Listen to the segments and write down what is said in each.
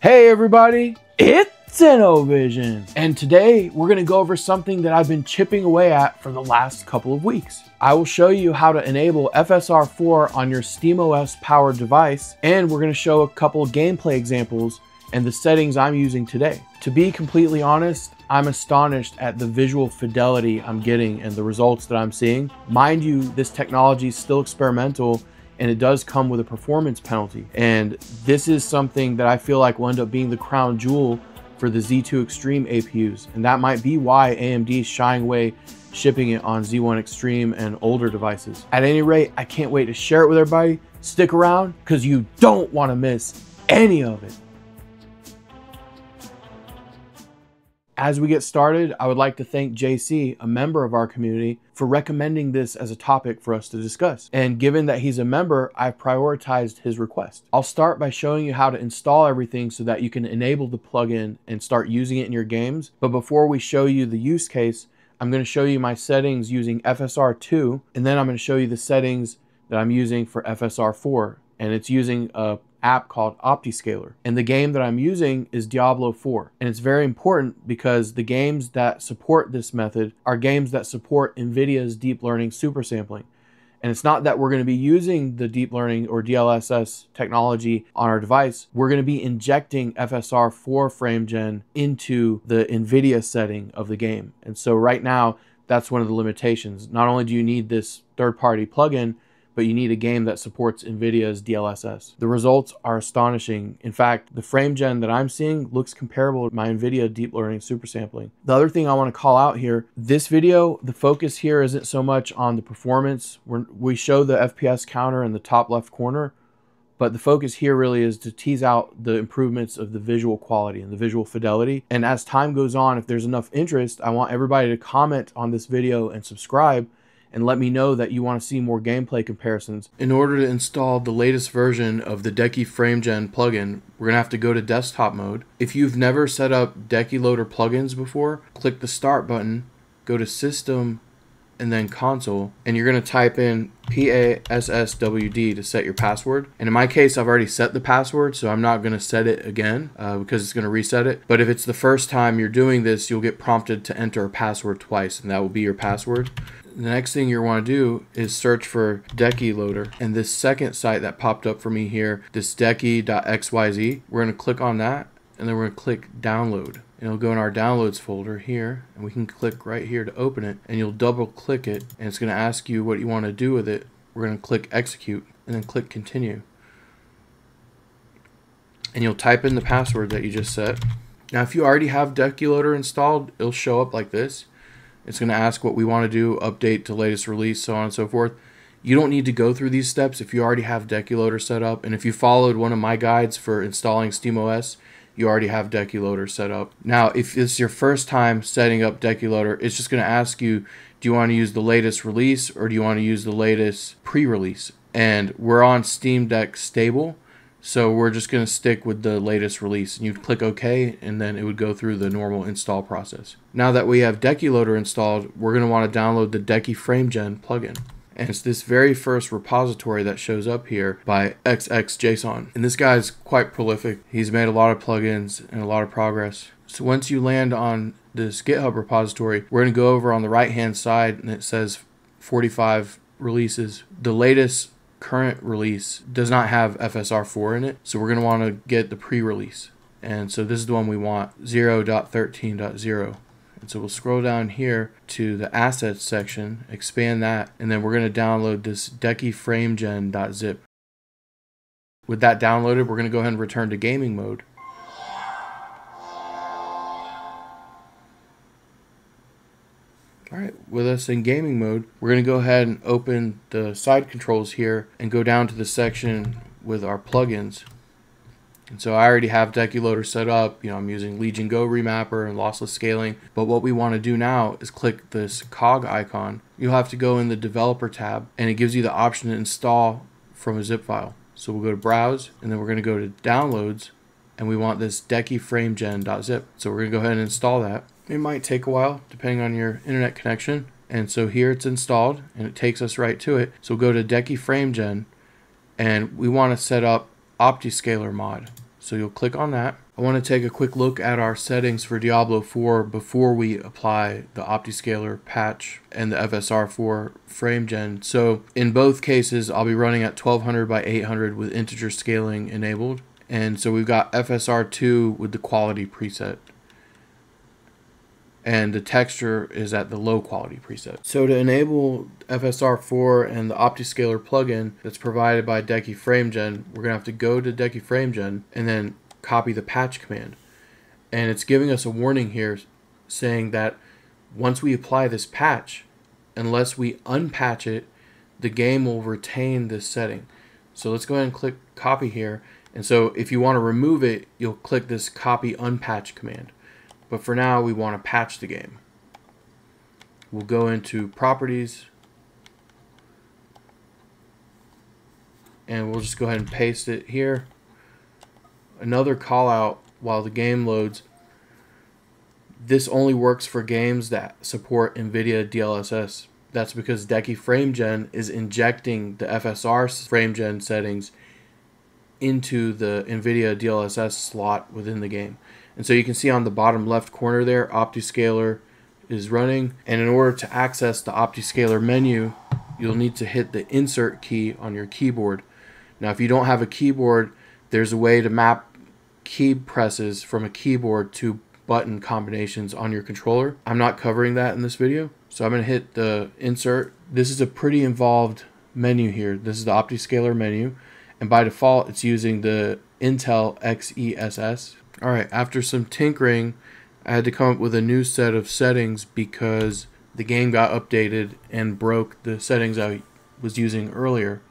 Hey everybody, it's InnoVision, and today we're going to go over something that I've been chipping away at for the last couple of weeks. I will show you how to enable FSR4 on your SteamOS powered device, and we're going to show a couple of gameplay examples and the settings I'm using today. To be completely honest, I'm astonished at the visual fidelity I'm getting and the results that I'm seeing. Mind you, this technology is still experimental, and it does come with a performance penalty. And this is something that I feel like will end up being the crown jewel for the Z2 Extreme APUs. And that might be why AMD is shying away shipping it on Z1 Extreme and older devices. At any rate, I can't wait to share it with everybody. Stick around, because you don't want to miss any of it. As we get started, I would like to thank JC, a member of our community, for recommending this as a topic for us to discuss. And given that he's a member, I've prioritized his request. I'll start by showing you how to install everything so that you can enable the plugin and start using it in your games. But before we show you the use case, I'm going to show you my settings using FSR2, and then I'm going to show you the settings that I'm using for FSR4, and it's using a app called OptiScaler. And the game that I'm using is Diablo 4. And it's very important because the games that support this method are games that support Nvidia's deep learning supersampling. And it's not that we're going to be using the deep learning or DLSS technology on our device. We're going to be injecting FSR4 frame gen into the Nvidia setting of the game. And so right now, that's one of the limitations. Not only do you need this third-party plugin, but you need a game that supports NVIDIA's DLSS. The results are astonishing. In fact, the frame gen that I'm seeing looks comparable to my NVIDIA deep learning supersampling. The other thing I want to call out here, this video, the focus here isn't so much on the performance. We show the FPS counter in the top left corner, but the focus here really is to tease out the improvements of the visual quality and the visual fidelity. And as time goes on, if there's enough interest, I want everybody to comment on this video and subscribe, and let me know that you want to see more gameplay comparisons. In order to install the latest version of the Decky FrameGen plugin, we're going to have to go to desktop mode. If you've never set up Decky Loader plugins before, click the Start button, go to System, and then Console, and you're going to type in PASSWD to set your password. And in my case, I've already set the password, so I'm not going to set it again because it's going to reset it. But if it's the first time you're doing this, you'll get prompted to enter a password twice, and that will be your password. The next thing you want to do is search for Decky Loader, and this second site that popped up for me here, this Decky.xyz, we're going to click on that, and then we're going to click Download. And it'll go in our Downloads folder here, and we can click right here to open it, and you'll double click it, and it's going to ask you what you want to do with it. We're going to click Execute, and then click Continue. And you'll type in the password that you just set. Now if you already have Decky Loader installed, it'll show up like this. It's going to ask what we want to do, update to latest release, so on and so forth. You don't need to go through these steps if you already have Decky Loader set up. And if you followed one of my guides for installing SteamOS, you already have Decky Loader set up. Now, if it's your first time setting up Decky Loader, it's just going to ask you, do you want to use the latest release or do you want to use the latest pre-release? And we're on Steam Deck Stable, so we're just going to stick with the latest release, and you'd click OK, and then it would go through the normal install process. Now that we have Decky Loader installed, we're going to want to download the Decky FrameGen plugin. And it's this very first repository that shows up here by xxjson. And this guy's quite prolific. He's made a lot of plugins and a lot of progress. So once you land on this GitHub repository, we're going to go over on the right-hand side, and it says 45 releases. The latest current release does not have FSR4 in it, so we're going to want to get the pre-release. And so this is the one we want, 0.13.0. And so we'll scroll down here to the assets section, expand that, and then we're going to download this DeckyFrameGen.zip. With that downloaded, we're going to go ahead and return to gaming mode. All right, with us in gaming mode, we're going to go ahead and open the side controls here and go down to the section with our plugins. And so I already have Decky Loader set up. You know, I'm using Legion Go Remapper and Lossless Scaling. But what we want to do now is click this cog icon. You'll have to go in the Developer tab, and it gives you the option to install from a zip file. So we'll go to Browse, and then we're going to go to Downloads, and we want this DeckyFrameGen.zip. So we're going to go ahead and install that. It might take a while depending on your internet connection. And so here it's installed, and it takes us right to it. So we'll go to Decky FrameGen, and we want to set up OptiScaler mod. So you'll click on that. I want to take a quick look at our settings for Diablo 4 before we apply the OptiScaler patch and the FSR4 frame gen. So in both cases, I'll be running at 1200 by 800 with integer scaling enabled. And so we've got FSR2 with the quality preset. And the texture is at the low quality preset. So to enable FSR4 and the OptiScaler plugin that's provided by Decky FrameGen, we're gonna have to go to Decky FrameGen and then copy the patch command. And it's giving us a warning here saying that once we apply this patch, unless we unpatch it, the game will retain this setting. So let's go ahead and click copy here. And so if you wanna remove it, you'll click this copy unpatch command. But for now, we want to patch the game. We'll go into Properties. And we'll just go ahead and paste it here. Another call out while the game loads. This only works for games that support Nvidia DLSS. That's because Decky FrameGen is injecting the FSR FrameGen settings into the Nvidia DLSS slot within the game. And so you can see on the bottom left corner there, OptiScaler is running. And in order to access the OptiScaler menu, you'll need to hit the insert key on your keyboard. Now, if you don't have a keyboard, there's a way to map key presses from a keyboard to button combinations on your controller. I'm not covering that in this video. So I'm gonna hit the insert. This is a pretty involved menu here. This is the OptiScaler menu. And by default, it's using the Intel XESS. All right, after some tinkering, I had to come up with a new set of settings because the game got updated and broke the settings I was using earlier.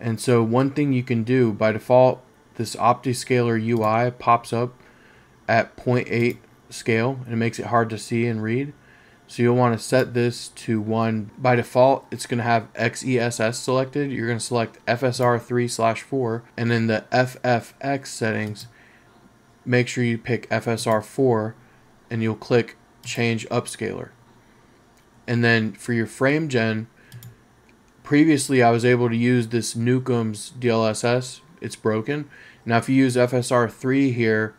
And so one thing you can do, by default, this OptiScaler UI pops up at 0.8 scale, and it makes it hard to see and read. So you'll want to set this to 1. By default, it's going to have XESS selected. You're going to select FSR 3/4, and in the FFX settings, make sure you pick FSR4, and you'll click Change Upscaler. And then for your frame gen, previously I was able to use this Nukem's DLSS. It's broken. Now if you use FSR 3 here,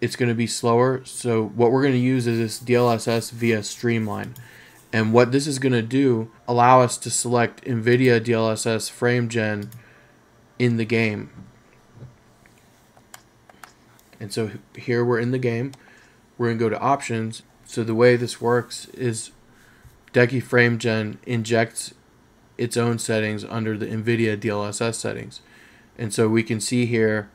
it's going to be slower. So what we're going to use is this DLSS via Streamline. And what this is going to do, allow us to select NVIDIA DLSS frame gen in the game. And so here we're in the game. We're going to go to Options. So the way this works is Decky FrameGen injects its own settings under the NVIDIA DLSS settings. And so we can see here,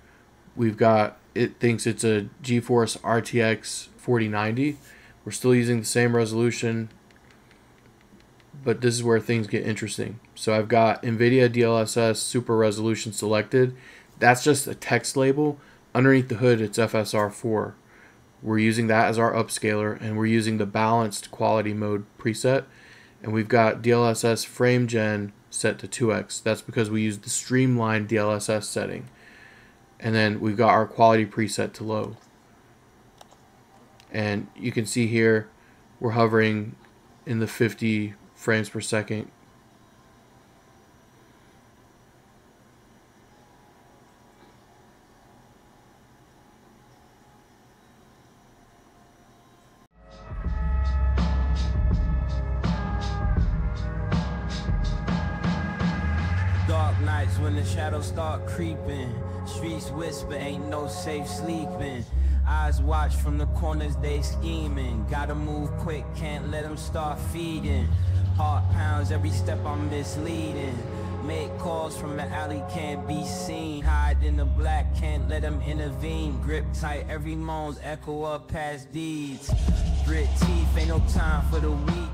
we've got, it thinks it's a GeForce RTX 4090. We're still using the same resolution, but this is where things get interesting. So I've got NVIDIA DLSS Super Resolution selected. That's just a text label. Underneath the hood, it's FSR4. We're using that as our upscaler, and we're using the balanced quality mode preset. And we've got DLSS frame gen set to 2x. That's because we used the streamlined DLSS setting. And then we've got our quality preset to low. And you can see here, we're hovering in the 50 frames per second. Nights when the shadows start creeping, streets whisper, ain't no safe sleeping. Eyes watch from the corners, they scheming. Gotta move quick, can't let them start feeding. Heart pounds, every step I'm misleading. Make calls from the alley, can't be seen. Hide in the black, can't let them intervene. Grip tight, every moan's echo up past deeds. Grit teeth, ain't no time for the weak.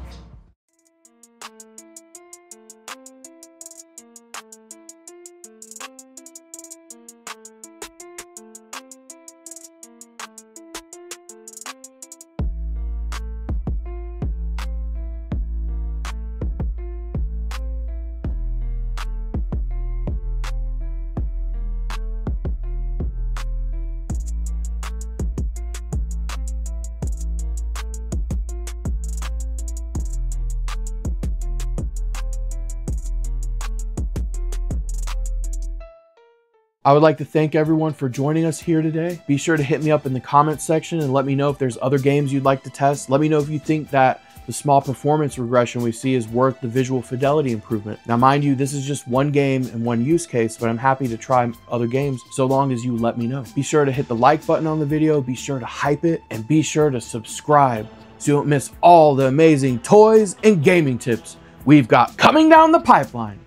I would like to thank everyone for joining us here today. Be sure to hit me up in the comments section and let me know if there's other games you'd like to test. Let me know if you think that the small performance regression we see is worth the visual fidelity improvement. Now, mind you, this is just one game and one use case, but I'm happy to try other games so long as you let me know. Be sure to hit the like button on the video, be sure to hype it, and be sure to subscribe so you don't miss all the amazing toys and gaming tips we've got coming down the pipeline.